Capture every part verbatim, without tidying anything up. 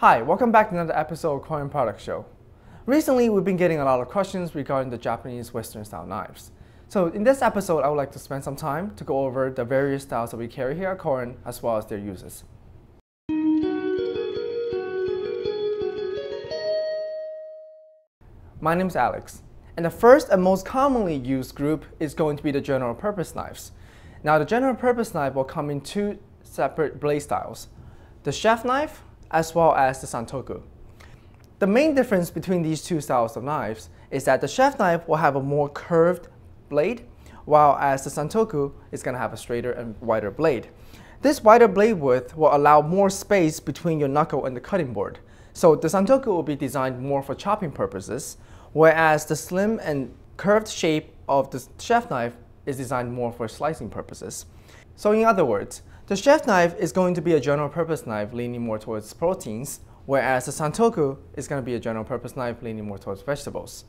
Hi, welcome back to another episode of Korin Product Show. Recently, we've been getting a lot of questions regarding the Japanese Western style knives. So in this episode, I would like to spend some time to go over the various styles that we carry here at Korin, as well as their uses. My name is Alex, and the first and most commonly used group is going to be the general purpose knives. Now the general purpose knife will come in two separate blade styles, the chef knife as well as the santoku. The main difference between these two styles of knives is that the chef knife will have a more curved blade, while as the santoku is going to have a straighter and wider blade. This wider blade width will allow more space between your knuckle and the cutting board. So the santoku will be designed more for chopping purposes, whereas the slim and curved shape of the chef knife is designed more for slicing purposes. So in other words, the chef knife is going to be a general purpose knife leaning more towards proteins, whereas the santoku is going to be a general purpose knife leaning more towards vegetables.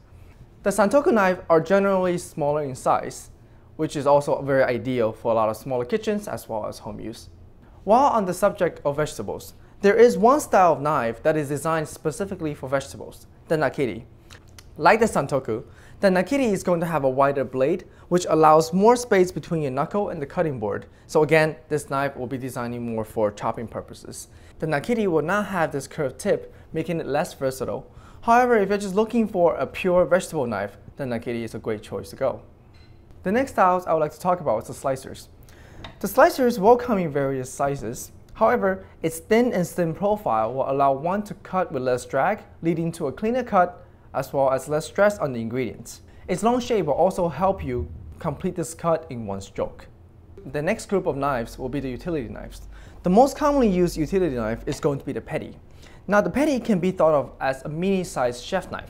The santoku knives are generally smaller in size, which is also very ideal for a lot of smaller kitchens as well as home use. While on the subject of vegetables, there is one style of knife that is designed specifically for vegetables, the nakiri. Like the santoku, the nakiri is going to have a wider blade, which allows more space between your knuckle and the cutting board. So again, this knife will be designing more for chopping purposes. The nakiri will not have this curved tip, making it less versatile. However, if you're just looking for a pure vegetable knife, the nakiri is a great choice to go. The next styles I would like to talk about is the slicers. The slicers will come in various sizes. However, its thin and slim profile will allow one to cut with less drag, leading to a cleaner cut as well as less stress on the ingredients. Its long shape will also help you complete this cut in one stroke. The next group of knives will be the utility knives. The most commonly used utility knife is going to be the petty. Now the petty can be thought of as a mini-sized chef knife.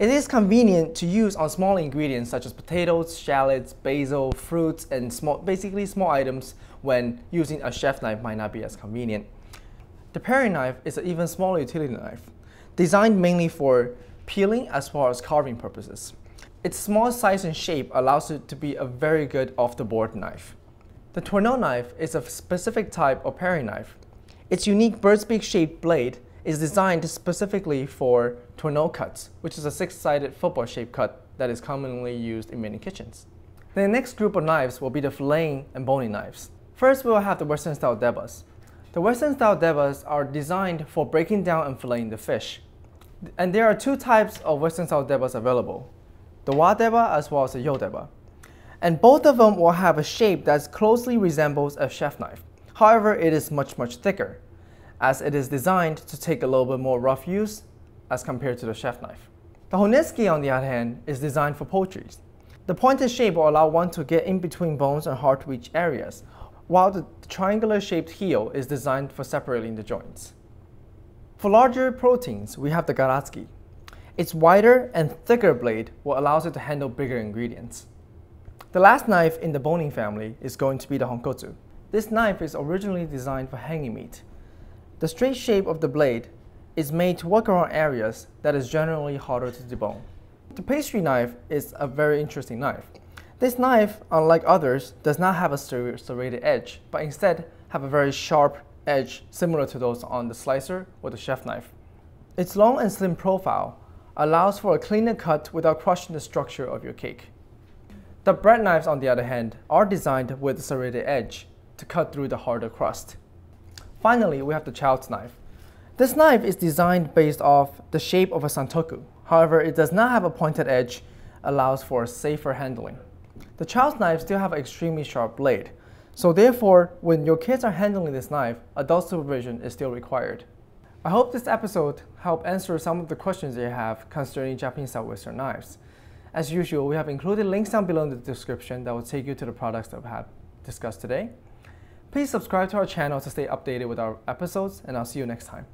It is convenient to use on small ingredients such as potatoes, shallots, basil, fruits, and small, basically small items when using a chef knife might not be as convenient. The paring knife is an even smaller utility knife, designed mainly for peeling as well as carving purposes. Its small size and shape allows it to be a very good off-the-board knife. The tourné knife is a specific type of paring knife. Its unique bird's beak shaped blade is designed specifically for tourné cuts, which is a six-sided football shaped cut that is commonly used in many kitchens. The next group of knives will be the filleting and boning knives. First, we will have the Western style devas. The Western style devas are designed for breaking down and filleting the fish. And there are two types of Western style devas available, the Wa Deba as well as the Yo-deba. And both of them will have a shape that closely resembles a chef knife. However, it is much, much thicker, as it is designed to take a little bit more rough use as compared to the chef knife. The Honesuki, on the other hand, is designed for poultry. The pointed shape will allow one to get in between bones and hard to reach areas, while the triangular shaped heel is designed for separating the joints. For larger proteins, we have the garatsuki. Its wider and thicker blade will allow it to handle bigger ingredients. The last knife in the boning family is going to be the honkotsu. This knife is originally designed for hanging meat. The straight shape of the blade is made to work around areas that is generally harder to debone. The pastry knife is a very interesting knife. This knife, unlike others, does not have a serrated edge, but instead have a very sharp edge similar to those on the slicer or the chef knife. Its long and slim profile allows for a cleaner cut without crushing the structure of your cake. The bread knives, on the other hand, are designed with a serrated edge to cut through the harder crust. Finally, we have the child's knife. This knife is designed based off the shape of a santoku. However, it does not have a pointed edge, allows for a safer handling. The child's knives still have an extremely sharp blade. So therefore, when your kids are handling this knife, adult supervision is still required. I hope this episode helped answer some of the questions that you have concerning Japanese-style Western knives. As usual, we have included links down below in the description that will take you to the products that we have discussed today. Please subscribe to our channel to stay updated with our episodes, and I'll see you next time.